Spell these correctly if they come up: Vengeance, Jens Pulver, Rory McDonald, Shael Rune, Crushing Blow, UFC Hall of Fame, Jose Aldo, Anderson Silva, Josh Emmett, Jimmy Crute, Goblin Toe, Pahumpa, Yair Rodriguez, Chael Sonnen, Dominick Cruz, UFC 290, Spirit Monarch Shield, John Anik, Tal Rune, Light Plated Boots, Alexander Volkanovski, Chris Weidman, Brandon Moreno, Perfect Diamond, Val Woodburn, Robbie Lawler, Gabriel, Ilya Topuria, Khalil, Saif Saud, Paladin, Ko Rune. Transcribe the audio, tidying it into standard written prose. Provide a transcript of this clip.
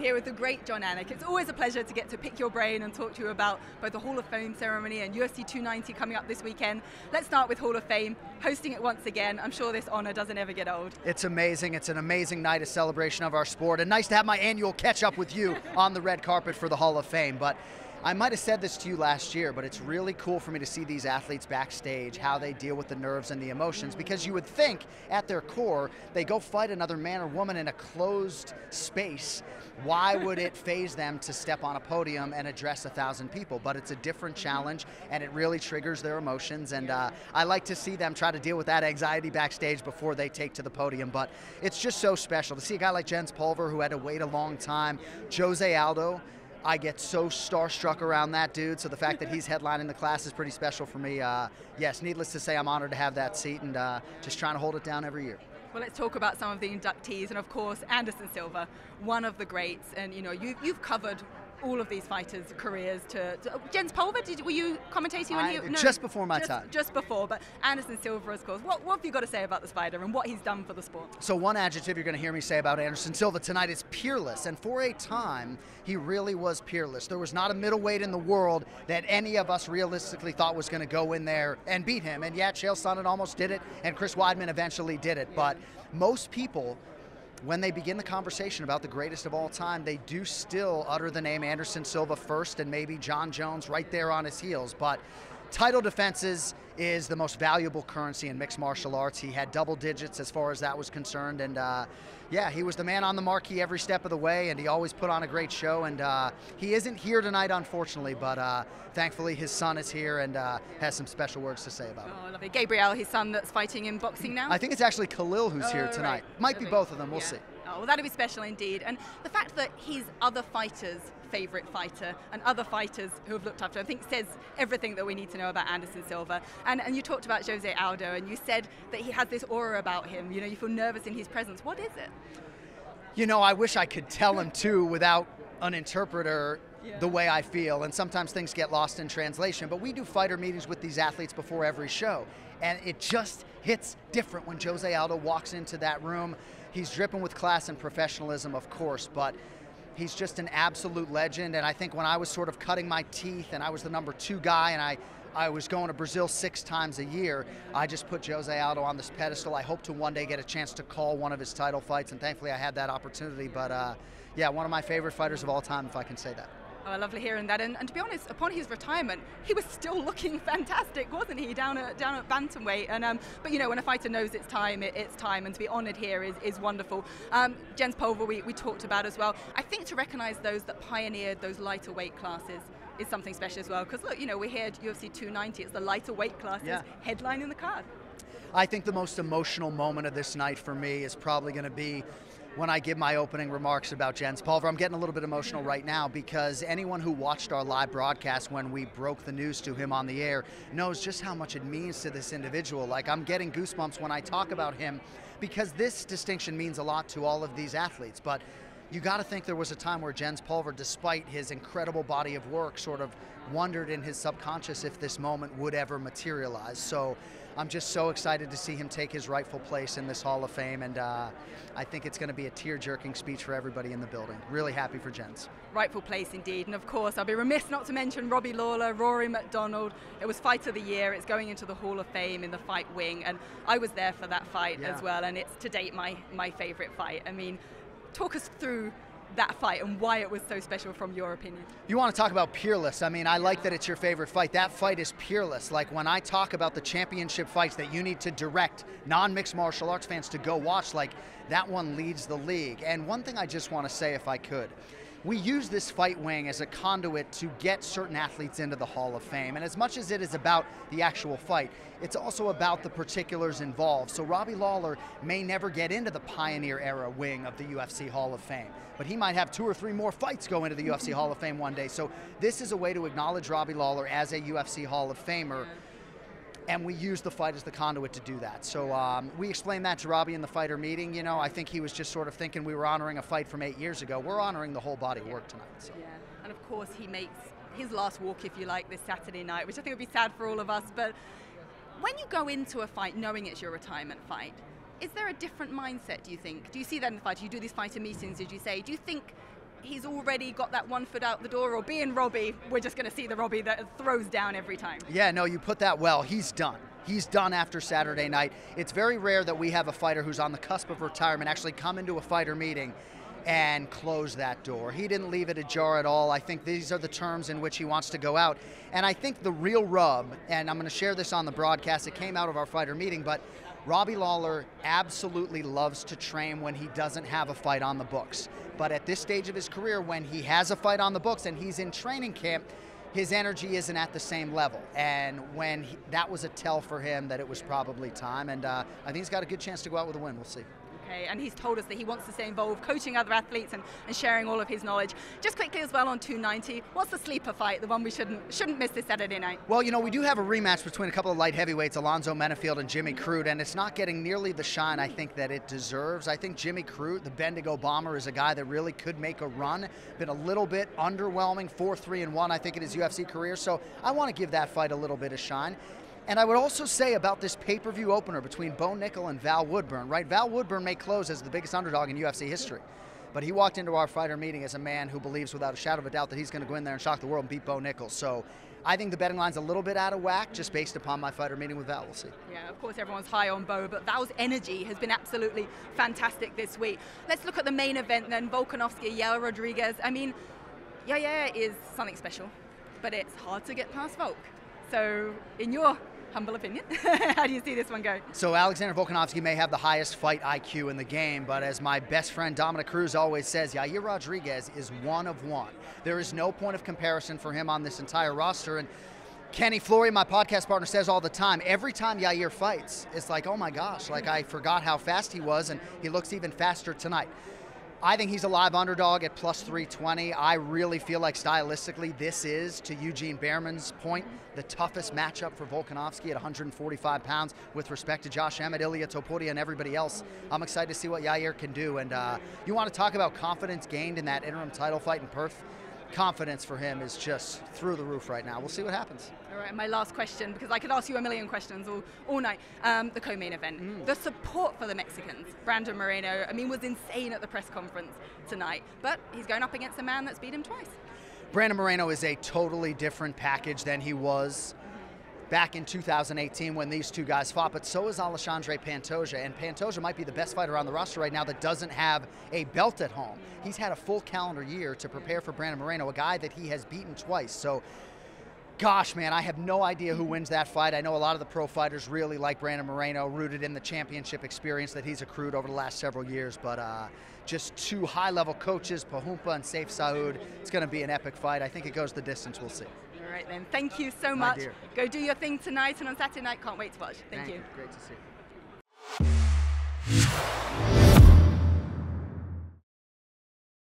I'm here with the great John Anik. It's always a pleasure to get to pick your brain and talk to you about both the Hall of Fame ceremony and UFC 290 coming up this weekend. Let's start with Hall of Fame, hosting it once again. I'm sure this honor doesn't ever get old. It's amazing. It's an amazing night of celebration of our sport, and nice to have my annual catch up with you on the red carpet for the Hall of Fame. But I might have said this to you last year, but it's really cool for me to see these athletes backstage, how they deal with the nerves and the emotions, because you would think at their core, they go fight another man or woman in a closed space. Why would it faze them to step on a podium and address 1,000 people? But it's a different challenge, and it really triggers their emotions, and I like to see them try to deal with that anxiety backstage before they take to the podium. But it's just so special to see a guy like Jens Pulver, who had to wait a long time, Jose Aldo. I get so starstruck around that dude, so the fact that he's headlining the class is pretty special for me. Yes, needless to say, I'm honored to have that seat, and just trying to hold it down every year. Well, let's talk about some of the inductees, and of course, Anderson Silva, one of the greats, and you know, you've covered all of these fighters' careers to Jens Pulver, were you commentating when he... No, just before my time. Just before, but Anderson Silva, of course. What have you got to say about this fighter and what he's done for the sport? So one adjective you're going to hear me say about Anderson Silva tonight is peerless, and for a time, he really was peerless. There was not a middleweight in the world that any of us realistically thought was going to go in there and beat him, and yeah, Chael Sonnen almost did it, and Chris Weidman eventually did it, but most people, when they begin the conversation about the greatest of all time, they do still utter the name Anderson Silva first, and maybe John Jones right there on his heels. But title defenses is the most valuable currency in mixed martial arts. He had double digits as far as that was concerned, and yeah, he was the man on the marquee every step of the way, and he always put on a great show, and he isn't here tonight, unfortunately, but thankfully his son is here and has some special words to say about him. Oh, lovely. Gabriel, his son that's fighting in boxing now? I think it's actually Khalil who's here tonight. Right. Might be both of them, we'll see. Oh, well, that'll be special indeed. And the fact that he's other fighters' favorite fighter and other fighters who have looked up to him, I think says everything that we need to know about Anderson Silva. And you talked about Jose Aldo, and you said that he has this aura about him. You know, you feel nervous in his presence. What is it? You know, I wish I could tell him too without an interpreter. Yeah. The way I feel, and sometimes things get lost in translation, but we do fighter meetings with these athletes before every show, and it just hits different when Jose Aldo walks into that room. He's dripping with class and professionalism, of course, but he's just an absolute legend. And I think when I was sort of cutting my teeth and I was the #2 guy, and I was going to Brazil 6 times a year. I just put Jose Aldo on this pedestal. I hope to one day get a chance to call one of his title fights, and thankfully I had that opportunity. But yeah, one of my favorite fighters of all time, if I can say that. Oh, lovely hearing that. And to be honest, upon his retirement, he was still looking fantastic, wasn't he? Down at bantamweight. And but you know, when a fighter knows it's time, it's time. And to be honoured here is wonderful. Jens Pulver, we talked about as well. I think to recognise those that pioneered those lighter weight classes is something special as well. Because look, you know, we're here at UFC 290. It's the lighter weight classes headlining the card. I think the most emotional moment of this night for me is probably going to be when I give my opening remarks about Jens Pulver. I'm getting a little bit emotional right now, because anyone who watched our live broadcast when we broke the news to him on the air knows just how much it means to this individual. Like, I'm getting goosebumps when I talk about him, because this distinction means a lot to all of these athletes. But you got to think there was a time where Jens Pulver, despite his incredible body of work, sort of wondered in his subconscious if this moment would ever materialize. So I'm just so excited to see him take his rightful place in this Hall of Fame, and I think it's going to be a tear-jerking speech for everybody in the building. Really happy for Jens. Rightful place indeed, and of course I'll be remiss not to mention Robbie Lawler, Rory McDonald. It was Fight of the Year. It's going into the Hall of Fame in the fight wing, and I was there for that fight as well, and it's to date my favorite fight. I mean, talk us through that fight and why it was so special from your opinion. You want to talk about peerless. I mean, I like that it's your favorite fight. That fight is peerless. Like, when I talk about the championship fights that you need to direct non-mixed martial arts fans to go watch, like, that one leads the league. And one thing I just want to say, if I could, we use this fight wing as a conduit to get certain athletes into the Hall of Fame. And as much as it is about the actual fight, it's also about the particulars involved. So Robbie Lawler may never get into the Pioneer Era wing of the UFC Hall of Fame, but he might have 2 or 3 more fights go into the UFC Hall of Fame one day. So this is a way to acknowledge Robbie Lawler as a UFC Hall of Famer, and we use the fight as the conduit to do that. So we explained that to Robbie in the fighter meeting. You know, I think he was just sort of thinking we were honoring a fight from 8 years ago. We're honoring the whole body of work tonight. So. Yeah, and of course he makes his last walk, if you like, this Saturday night, which I think would be sad for all of us. But when you go into a fight knowing it's your retirement fight, is there a different mindset, do you think? Do you see that in the fight? Do you do these fighter meetings? Did you say, do you think he's already got that one foot out the door, or being Robbie, we're just going to see the Robbie that throws down every time. Yeah, no, you put that well. He's done. He's done after Saturday night. It's very rare that we have a fighter who's on the cusp of retirement actually come into a fighter meeting and close that door. He didn't leave it ajar at all. I think these are the terms in which he wants to go out. And I think the real rub, and I'm going to share this on the broadcast, it came out of our fighter meeting, but Robbie Lawler absolutely loves to train when he doesn't have a fight on the books. But at this stage of his career, when he has a fight on the books and he's in training camp, his energy isn't at the same level. And when he, that was a tell for him that it was probably time. And I think he's got a good chance to go out with a win. We'll see. Okay, and he's told us that he wants to stay involved, coaching other athletes and sharing all of his knowledge. Just quickly as well on 290, what's the sleeper fight, the one we shouldn't miss this Saturday night? Well, you know, we do have a rematch between a couple of light heavyweights, Alonzo Menifield and Jimmy Crute, and it's not getting nearly the shine I think that it deserves. I think Jimmy Crute, the Bendigo Bomber, is a guy that really could make a run. Been a little bit underwhelming, 4-3-1, I think, in his UFC career, so I want to give that fight a little bit of shine. And I would also say about this pay-per-view opener between Bo Nickel and Val Woodburn, right? Val Woodburn may close as the biggest underdog in UFC history, but he walked into our fighter meeting as a man who believes without a shadow of a doubt that he's going to go in there and shock the world and beat Bo Nickel. So I think the betting line's a little bit out of whack just based upon my fighter meeting with Val. We'll see. Yeah, of course everyone's high on Bo, but Val's energy has been absolutely fantastic this week. Let's look at the main event then, Volkanovski, Yair Rodriguez. I mean, Yair is something special, but it's hard to get past Volk. So in your humble opinion, how do you see this one go? So Alexander Volkanovski may have the highest fight IQ in the game, but as my best friend Dominick Cruz always says, Yair Rodriguez is one of one. There is no point of comparison for him on this entire roster. And Kenny Florian, my podcast partner, says all the time, every time Yair fights, it's like, oh my gosh, like I forgot how fast he was, and he looks even faster tonight. I think he's a live underdog at plus 320. I really feel like stylistically this is, to Eugene Behrman's point, the toughest matchup for Volkanovski at 145 pounds with respect to Josh Emmett, Ilya Topuria, and everybody else. I'm excited to see what Yair can do. And you want to talk about confidence gained in that interim title fight in Perth? Confidence for him is just through the roof right now. We'll see what happens. All right, my last question, because I could ask you a million questions all night. The co-main event, the support for the Mexicans, Brandon Moreno, I mean, was insane at the press conference tonight, but he's going up against a man that's beat him twice. Brandon Moreno is a totally different package than he was back in 2018 when these two guys fought, but so is Alexandre Pantoja, and Pantoja might be the best fighter on the roster right now that doesn't have a belt at home. He's had a full calendar year to prepare for Brandon Moreno, a guy that he has beaten twice. So, gosh, man, I have no idea who wins that fight. I know a lot of the pro fighters really like Brandon Moreno, rooted in the championship experience that he's accrued over the last several years, but just two high-level coaches, Pahumpa and Saif Saud. It's going to be an epic fight. I think it goes the distance. We'll see. All right, then. Thank you so much. Dear. Go do your thing tonight and on Saturday night. Can't wait to watch. Thank you. Great to see you.